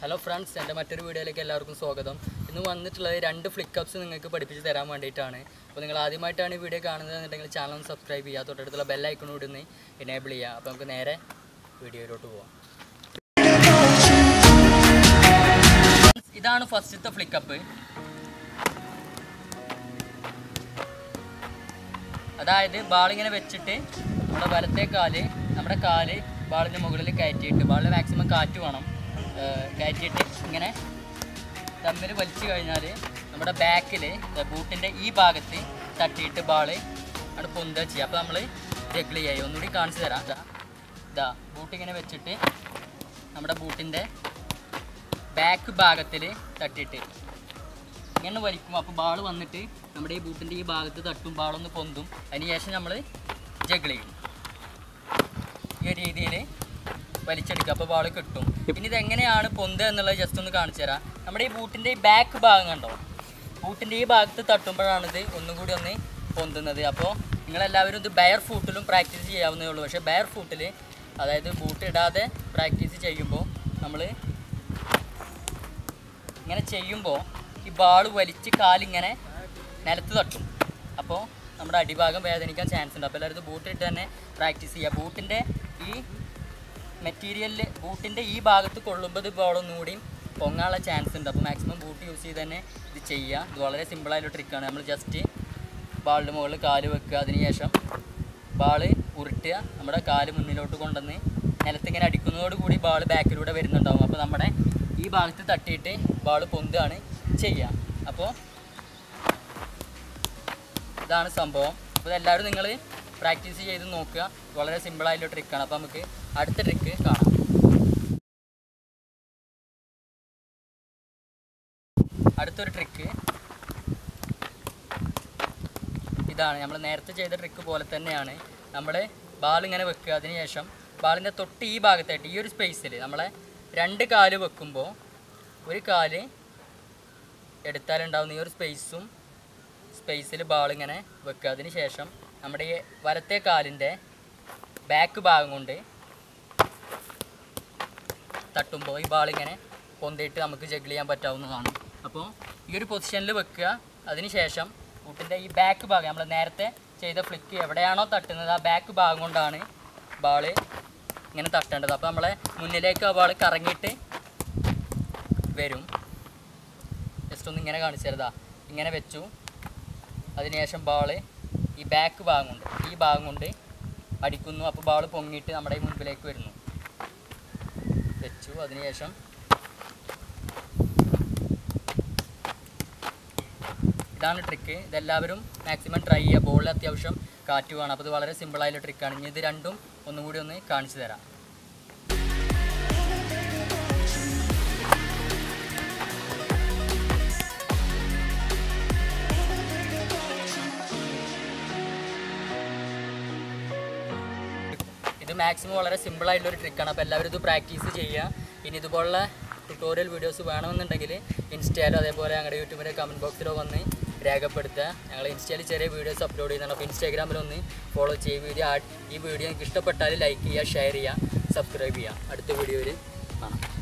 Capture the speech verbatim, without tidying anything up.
Hello friends, എൻ്റെ മറ്റൊരു വീഡിയോയിലേക്ക് എല്ലാവർക്കും സ്വാഗതം. ഇന്ന് വന്നിട്ടുള്ളത് രണ്ട് ഫ്ലിക്കപ്സ് നിങ്ങൾക്ക് പഠിപ്പിച്ച് തരാൻ വേണ്ടിയിട്ടാണ്. അപ്പോൾ നിങ്ങൾ ആദ്യമായിട്ടാണ് ഈ വീഡിയോ കാണുന്നത് എന്നുണ്ടെങ്കിൽ ചാനൽ ഒന്ന് സബ്സ്ക്രൈബ് ചെയ്യുക, തൊട്ടടുത്തുള്ള ബെൽ ഐക്കൺ ഇടുന്ന എനേബിൾ ചെയ്യുക. അപ്പോൾ നമുക്ക് നേരെ വീഡിയോയിലോട്ട് പോവാം. ഇതാണ് ഫസ്റ്റത്തെ ഫ്ലിക്കപ്പ്. അതായത് ബാളിങ്ങനെ വെച്ചിട്ട് നമ്മുടെ വലത്തെ കാല്, നമ്മുടെ കാല് ബാളിൻ്റെ മുകളിൽ കയറ്റിയിട്ട്, ബാളിൽ മാക്സിമം കാറ്റ് വേണം, കയറ്റിയിട്ട് ഇങ്ങനെ തമ്മിൽ വലിച്ചു കഴിഞ്ഞാൽ നമ്മുടെ ബാക്കിൽ ബൂട്ടിൻ്റെ ഈ ഭാഗത്ത് തട്ടിയിട്ട് ബാള് അവിടെ പൊന്തുക ചെയ്യുക. അപ്പോൾ നമ്മൾ ജഗ്ൾ ചെയ്യുക. ഒന്നുകൂടി കാണിച്ചു തരാം. ഇതാ ബൂട്ടിങ്ങനെ വെച്ചിട്ട് നമ്മുടെ ബൂട്ടിൻ്റെ ബാക്ക് ഭാഗത്തിൽ തട്ടിയിട്ട് ഇങ്ങനെ വലിക്കും. അപ്പോൾ ബാൾ വന്നിട്ട് നമ്മുടെ ഈ ബൂട്ടിൻ്റെ ഈ ഭാഗത്ത് തട്ടും, ബാളൊന്ന് പൊന്തും. അതിനുശേഷം നമ്മൾ ജഗ്ൾ ചെയ്യും. ഈ രീതിയിൽ വലിച്ചെടുക്കുക. അപ്പോൾ ബാൾ കിട്ടും. ഇനി ഇതെങ്ങനെയാണ് പൊന്ത് എന്നുള്ളത് ജസ്റ്റ് ഒന്ന് കാണിച്ചു തരാം. നമ്മുടെ ഈ ബൂട്ടിൻ്റെ ഈ ബാക്ക് ഭാഗം കണ്ടോ, ബൂട്ടിൻ്റെ ഈ ഭാഗത്ത് തട്ടുമ്പോഴാണിത് ഒന്നും കൂടി ഒന്ന് പൊന്തുന്നത്. അപ്പോൾ നിങ്ങളെല്ലാവരും ഇത് ബെയർ ഫൂട്ടിലും പ്രാക്ടീസ് ചെയ്യാവുന്നേ ഉള്ളൂ. പക്ഷേ ബെയർ ഫൂട്ടിൽ, അതായത് ബൂട്ട് ഇടാതെ പ്രാക്ടീസ് ചെയ്യുമ്പോൾ, നമ്മൾ ഇങ്ങനെ ചെയ്യുമ്പോൾ ഈ ബാൾ വലിച്ച് കാലിങ്ങനെ നിലത്ത് തട്ടും. അപ്പോൾ നമ്മുടെ അടിഭാഗം വേദനിക്കാൻ ചാൻസ് ഉണ്ട്. അപ്പോൾ എല്ലാവരും ബൂട്ട് ഇട്ട് തന്നെ പ്രാക്ടീസ് ചെയ്യുക. ബൂട്ടിൻ്റെ ഈ മെറ്റീരിയലിൽ, ബൂട്ടിൻ്റെ ഈ ഭാഗത്ത് കൊള്ളുമ്പോൾ ഇത് ബോളൊന്നും കൂടിയും പൊങ്ങാനുള്ള ചാൻസ് ഉണ്ട്. അപ്പോൾ മാക്സിമം ബൂട്ട് യൂസ് ചെയ്ത് തന്നെ ഇത് ചെയ്യുക. ഇത് വളരെ സിമ്പിളായൊരു ട്രിക്കാണ്. നമ്മൾ ജസ്റ്റ് ബാളിൻ്റെ മുകളിൽ കാല് വെക്കുക, അതിനുശേഷം ബാൾ ഉരുട്ടുക, നമ്മുടെ കാല് മുന്നിലോട്ട് കൊണ്ടുവന്ന് നിലത്തിങ്ങനെ അടിക്കുന്നതോടുകൂടി ബാൾ ബാക്കിലൂടെ വരുന്നുണ്ടാകും. അപ്പോൾ നമ്മുടെ ഈ ഭാഗത്ത് തട്ടിയിട്ട് ബാൾ പൊന്തുകയാണ് ചെയ്യുക. അപ്പോൾ ഇതാണ് സംഭവം. അപ്പോൾ ഇതെല്ലാവരും നിങ്ങൾ പ്രാക്ടീസ് ചെയ്ത് നോക്കുക. വളരെ സിമ്പിളായിട്ടുള്ള ട്രിക്കാണ്. അപ്പോൾ നമുക്ക് അടുത്ത ട്രിക്ക് കാണാം. അടുത്തൊരു ട്രിക്ക് ഇതാണ്. നമ്മൾ നേരത്തെ ചെയ്ത ട്രിക്ക് പോലെ തന്നെയാണ്. നമ്മൾ ബാളിങ്ങനെ വെക്കുക, അതിനുശേഷം ബാളിൻ്റെ തൊട്ട് ഈ ഭാഗത്തായിട്ട് ഈ ഒരു സ്പേസിൽ നമ്മളെ രണ്ട് കാല് വെക്കുമ്പോൾ ഒരു കാല് എടുത്താലുണ്ടാവുന്ന ഈ ഒരു സ്പേസും സ്പേസിൽ ബാളിങ്ങനെ വെക്കുക. അതിനുശേഷം നമ്മുടെ ഈ വലത്തെ കാലിൻ്റെ ബാക്ക് ഭാഗം കൊണ്ട് തട്ടുമ്പോൾ ഈ ബാളിങ്ങനെ പൊന്തിയിട്ട് നമുക്ക് ജഗ്ൾ ചെയ്യാൻ പറ്റാവുന്നതാണ്. അപ്പോൾ ഈ ഒരു പൊസിഷനിൽ വെക്കുക. അതിനുശേഷം ബൂട്ടിൻ്റെ ഈ ബാക്ക് ഭാഗം, നമ്മൾ നേരത്തെ ചെയ്ത ഫ്ലിക്ക് എവിടെയാണോ തട്ടുന്നത് ആ ബാക്ക് ഭാഗം കൊണ്ടാണ് ബാള് ഇങ്ങനെ തട്ടേണ്ടത്. അപ്പോൾ നമ്മളെ മുന്നിലേക്ക് ആ ബാൾ കറങ്ങിയിട്ട് വരും. ജസ്റ്റ് ഒന്ന് ഇങ്ങനെ കാണിച്ചു തരുതാ. ഇങ്ങനെ വെച്ചു. അതിനുശേഷം ബാള് ഈ ബാക്ക് ഭാഗം കൊണ്ട്, ഈ ഭാഗം കൊണ്ട് അടിക്കുന്നു. അപ്പോൾ ബാൾ പൊങ്ങിയിട്ട് നമ്മുടെ മുൻപിലേക്ക് വരുന്നു. വെച്ചു. അതിനുശേഷം ഇതാണ് ട്രിക്ക്. ഇതെല്ലാവരും മാക്സിമം ട്രൈ ചെയ്യുക. ബോളിൽ അത്യാവശ്യം കാറ്റ് വേണം. അപ്പോൾ ഇത് വളരെ സിമ്പിളായുള്ള ട്രിക്കാണ്. ഇനി ഇത് രണ്ടും ഒന്നും കൂടി ഒന്ന് കാണിച്ചു തരാം. ഇത് മാക്സിമം വളരെ സിമ്പിളായിട്ടുള്ളൊരു ട്രിക്കാണ്. അപ്പോൾ എല്ലാവരും ഇത് പ്രാക്ടീസ് ചെയ്യുക. ഇനി ഇതുപോലുള്ള ട്യൂട്ടോറിയൽ വീഡിയോസ് വേണമെന്നുണ്ടെങ്കിൽ ഇൻസ്റ്റയിലോ അതേപോലെ ഞങ്ങളുടെ യൂട്യൂബിൻ്റെ കമൻറ്റ് ബോക്സിലോ വന്ന് രേഖപ്പെടുത്തുക. ഞങ്ങൾ ഇൻസ്റ്റയിൽ ചെറിയ വീഡിയോസ് അപ്ലോഡ് ചെയ്യുന്നുണ്ട്. അപ്പോൾ ഇൻസ്റ്റാഗ്രാമിലൊന്ന് ഫോളോ ചെയ്യുക. ഈ വീഡിയോ നിങ്ങൾക്ക് ഇഷ്ടപ്പെട്ടാൽ ലൈക്ക് ചെയ്യുക, ഷെയർ ചെയ്യുക, സബ്സ്ക്രൈബ് ചെയ്യുക. അടുത്ത വീഡിയോയിൽ കാണാം.